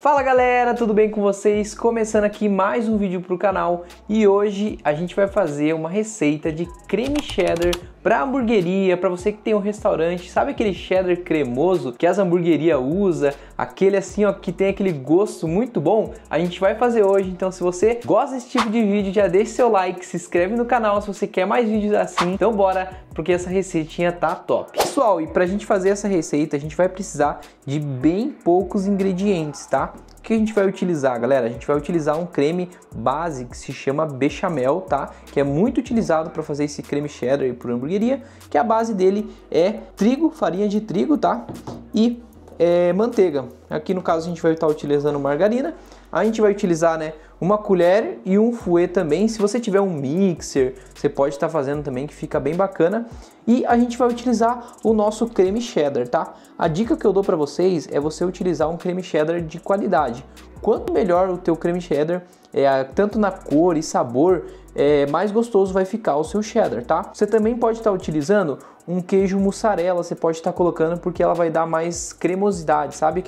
Fala galera, tudo bem com vocês? Começando aqui mais um vídeo para o canal e hoje a gente vai fazer uma receita de creme cheddar para hamburgueria, para você que tem um restaurante, sabe aquele cheddar cremoso que as hamburguerias usa, aquele assim ó, que tem aquele gosto muito bom? A gente vai fazer hoje, então se você gosta desse tipo de vídeo, já deixa seu like, se inscreve no canal se você quer mais vídeos assim, então bora, porque essa receitinha tá top. Pessoal, e pra gente fazer essa receita, a gente vai precisar de bem poucos ingredientes, tá? O que a gente vai utilizar, galera? A gente vai utilizar um creme base que se chama bechamel, tá? Que é muito utilizado para fazer esse creme cheddar para hamburgueria, que a base dele é trigo, farinha de trigo, tá? E manteiga. Aqui no caso a gente vai estar utilizando margarina. A gente vai utilizar, né, uma colher e um fouet também. Se você tiver um mixer, você pode estar fazendo também, que fica bem bacana. E a gente vai utilizar o nosso creme cheddar, tá? A dica que eu dou para vocês é você utilizar um creme cheddar de qualidade. Quanto melhor o teu creme cheddar, tanto na cor e sabor, mais gostoso vai ficar o seu cheddar, tá? Você também pode estar utilizando um queijo mussarela, você pode estar colocando, porque ela vai dar mais cremosidade, sabe?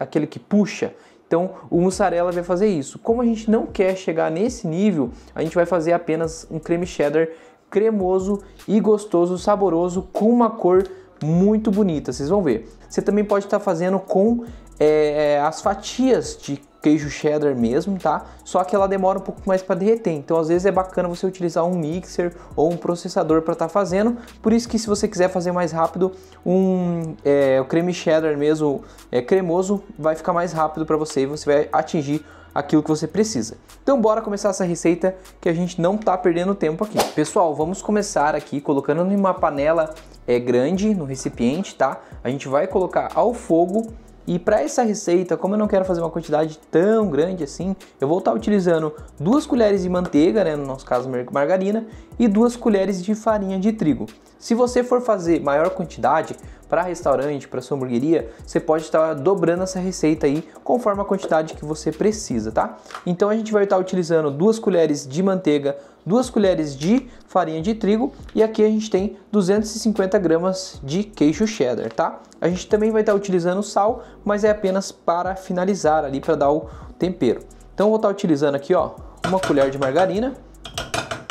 Aquele que puxa. Então o mussarela vai fazer isso. Como a gente não quer chegar nesse nível, a gente vai fazer apenas um creme cheddar cremoso e gostoso, saboroso, com uma cor muito bonita, vocês vão ver. Você também pode estar fazendo com as fatias de queijo cheddar mesmo, tá? Só que ela demora um pouco mais para derreter, então às vezes é bacana você utilizar um mixer ou um processador para estar fazendo. Por isso que se você quiser fazer mais rápido, o creme cheddar mesmo cremoso vai ficar mais rápido para você e você vai atingir aquilo que você precisa. Então bora começar essa receita que a gente não tá perdendo tempo aqui. Pessoal, vamos começar aqui colocando em uma panela grande no recipiente, tá? A gente vai colocar ao fogo. E para essa receita, como eu não quero fazer uma quantidade tão grande assim, eu vou estar utilizando 2 colheres de manteiga, né, no nosso caso margarina, e 2 colheres de farinha de trigo. Se você for fazer maior quantidade para restaurante, para sua hamburgueria, você pode estar dobrando essa receita aí conforme a quantidade que você precisa, tá? Então a gente vai estar utilizando 2 colheres de manteiga, 2 colheres de farinha de trigo e aqui a gente tem 250 gramas de queijo cheddar, tá? A gente também vai estar utilizando sal, mas é apenas para finalizar ali, para dar o tempero. Então eu vou estar utilizando aqui, ó, 1 colher de margarina,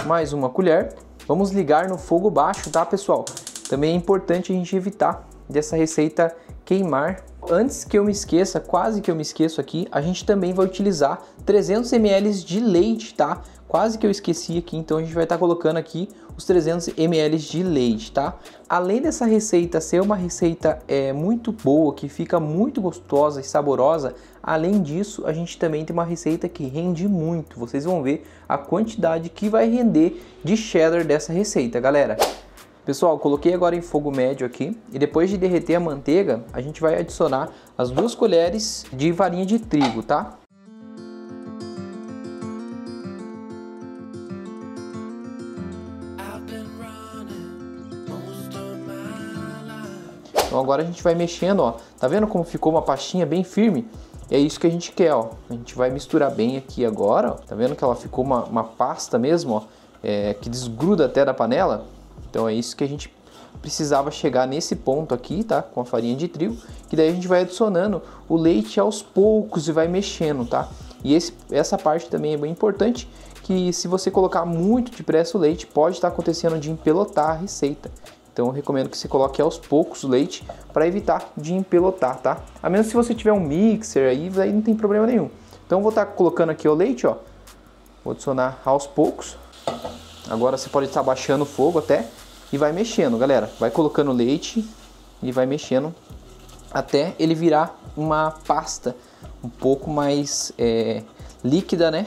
mais 1 colher. Vamos ligar no fogo baixo, tá, pessoal? Também é importante a gente evitar dessa receita queimar. Antes que eu me esqueça, quase que eu me esqueço aqui, a gente também vai utilizar 300 ml de leite, tá? Quase que eu esqueci aqui, então a gente vai estar colocando aqui os 300 ml de leite, tá? Além dessa receita ser uma receita muito boa, que fica muito gostosa e saborosa, além disso, a gente também tem uma receita que rende muito. Vocês vão ver a quantidade que vai render de cheddar dessa receita, galera. Pessoal, coloquei agora em fogo médio aqui e depois de derreter a manteiga, a gente vai adicionar as 2 colheres de farinha de trigo, tá? Então agora a gente vai mexendo, ó. Tá vendo como ficou uma pastinha bem firme? É isso que a gente quer, ó. A gente vai misturar bem aqui agora, ó. Tá vendo que ela ficou uma pasta mesmo, ó, que desgruda até da panela? Então é isso que a gente precisava chegar nesse ponto aqui, tá? Com a farinha de trigo, que daí a gente vai adicionando o leite aos poucos e vai mexendo, tá? E essa parte também é bem importante, que se você colocar muito depressa o leite, pode estar acontecendo de empelotar a receita. Então eu recomendo que você coloque aos poucos o leite para evitar de empelotar, tá? A menos se você tiver um mixer aí não tem problema nenhum. Então eu vou estar colocando aqui o leite, ó. Vou adicionar aos poucos. Agora você pode estar baixando o fogo até. E vai mexendo, galera. Vai colocando leite e vai mexendo até ele virar uma pasta um pouco mais líquida, né?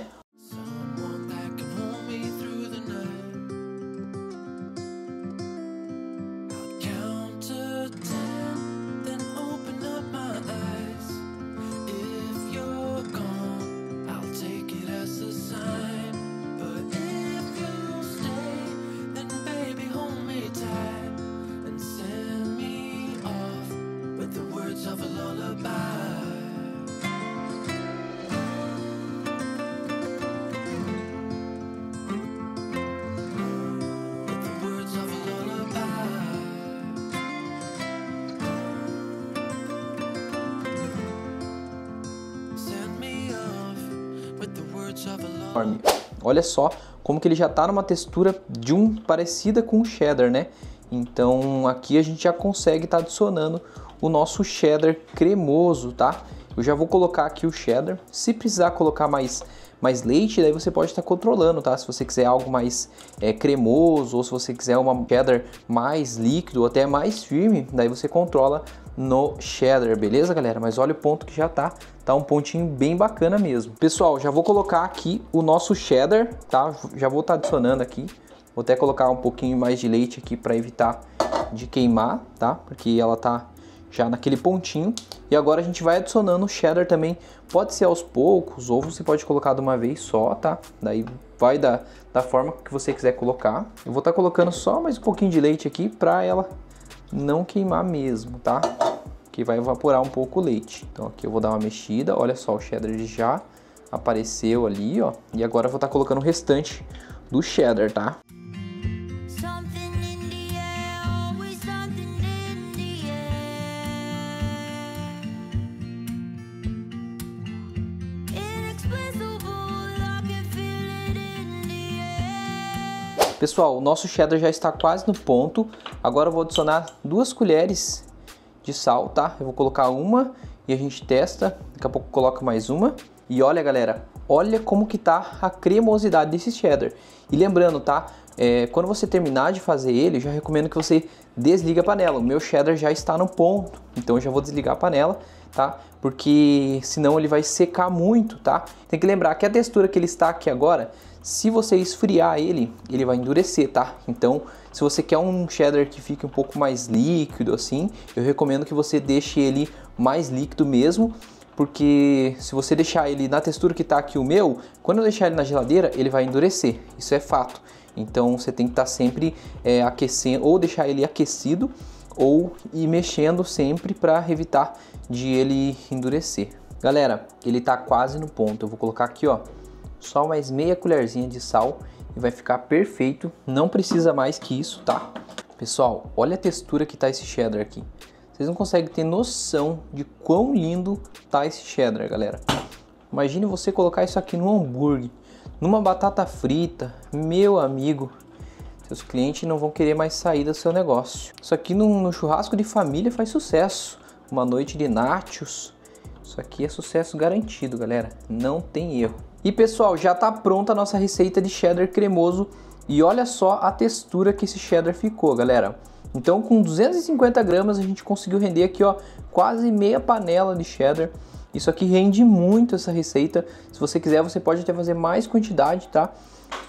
Olha só como que ele já tá numa textura de parecida com o cheddar, né? Então aqui a gente já consegue tá adicionando o nosso cheddar cremoso, tá? Eu já vou colocar aqui o cheddar. Se precisar colocar mais leite, daí você pode estar controlando, tá? Se você quiser algo mais cremoso, ou se você quiser uma cheddar mais líquido, ou até mais firme, daí você controla no cheddar, beleza, galera? Mas olha o ponto que já tá um pontinho bem bacana mesmo. Pessoal, já vou colocar aqui o nosso cheddar, tá? Já vou estar adicionando aqui. Vou até colocar um pouquinho mais de leite aqui para evitar de queimar, tá? Porque ela tá já naquele pontinho. E agora a gente vai adicionando o cheddar também, pode ser aos poucos ou você pode colocar de uma vez só, tá? Daí vai da forma que você quiser colocar. Eu vou estar colocando só mais um pouquinho de leite aqui para ela não queimar mesmo, tá? Que vai evaporar um pouco o leite. Então aqui eu vou dar uma mexida, olha só, o cheddar já apareceu ali, ó. E agora eu vou estar colocando o restante do cheddar, tá? Pessoal, o nosso cheddar já está quase no ponto. Agora eu vou adicionar 2 colheres de sal, tá? Eu vou colocar uma e a gente testa. Daqui a pouco coloca mais uma. E olha, galera, olha como que tá a cremosidade desse cheddar. E lembrando, tá? Quando você terminar de fazer ele, já recomendo que você desligue a panela. O meu cheddar já está no ponto, então eu já vou desligar a panela, tá? Porque senão ele vai secar muito, tá? Tem que lembrar que a textura que ele está aqui agora, se você esfriar ele, ele vai endurecer, tá? Então, se você quer um cheddar que fique um pouco mais líquido assim, eu recomendo que você deixe ele mais líquido mesmo. Porque se você deixar ele na textura que tá aqui o meu, quando eu deixar ele na geladeira, ele vai endurecer, isso é fato. Então você tem que estar sempre aquecendo, ou deixar ele aquecido, ou ir mexendo sempre para evitar de ele endurecer. Galera, ele tá quase no ponto, eu vou colocar aqui, ó, só mais meia colherzinha de sal e vai ficar perfeito, não precisa mais que isso, tá? Pessoal, olha a textura que tá esse cheddar aqui. Vocês não conseguem ter noção de quão lindo tá esse cheddar, galera. Imagine você colocar isso aqui no hambúrguer, numa batata frita, meu amigo. Seus clientes não vão querer mais sair do seu negócio. Isso aqui no churrasco de família faz sucesso. Uma noite de nachos. Isso aqui é sucesso garantido, galera. Não tem erro. E pessoal, já tá pronta a nossa receita de cheddar cremoso. E olha só a textura que esse cheddar ficou, galera. Então com 250 gramas a gente conseguiu render aqui, ó, quase meia panela de cheddar. Isso aqui rende muito essa receita. Se você quiser, você pode até fazer mais quantidade, tá?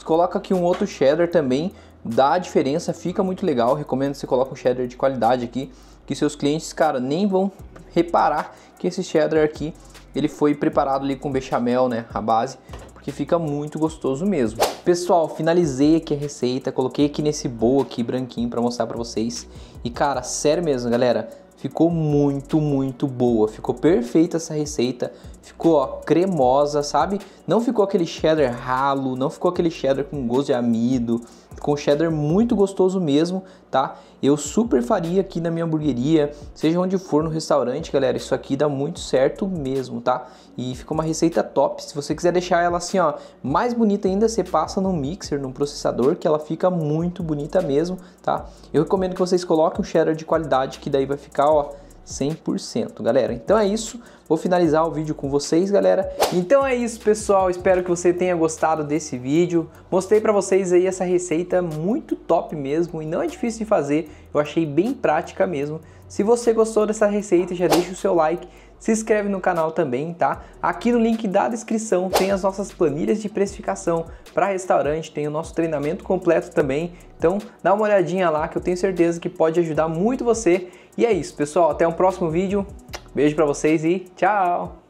Coloca aqui um outro cheddar também, dá a diferença, fica muito legal. Recomendo que você coloque um cheddar de qualidade aqui, que seus clientes, cara, nem vão reparar que esse cheddar aqui, ele foi preparado ali com bechamel, né, a base. Que fica muito gostoso mesmo. Pessoal, finalizei aqui a receita, coloquei aqui nesse bowl aqui branquinho para mostrar para vocês. E cara, sério mesmo, galera, ficou muito boa, ficou perfeita essa receita, ficou, ó, cremosa, sabe? Não ficou aquele cheddar ralo, não ficou aquele cheddar com gosto de amido, ficou um cheddar muito gostoso mesmo, tá? Eu super faria aqui na minha hamburgueria, seja onde for, no restaurante, galera, isso aqui dá muito certo mesmo, tá? E ficou uma receita top. Se você quiser deixar ela assim, ó, mais bonita ainda, você passa num mixer, num processador, que ela fica muito bonita mesmo, tá? Eu recomendo que vocês coloquem um cheddar de qualidade, que daí vai ficar, ó, 100%, galera. Então é isso, vou finalizar o vídeo com vocês, galera. Então é isso, pessoal, espero que você tenha gostado desse vídeo. Mostrei pra vocês aí essa receita muito top mesmo, e não é difícil de fazer, eu achei bem prática mesmo. Se você gostou dessa receita, já deixa o seu like, se inscreve no canal também, tá? Aqui no link da descrição tem as nossas planilhas de precificação para restaurante, tem o nosso treinamento completo também. Então dá uma olhadinha lá que eu tenho certeza que pode ajudar muito você. E é isso, pessoal. Até o próximo vídeo. Beijo pra vocês e tchau!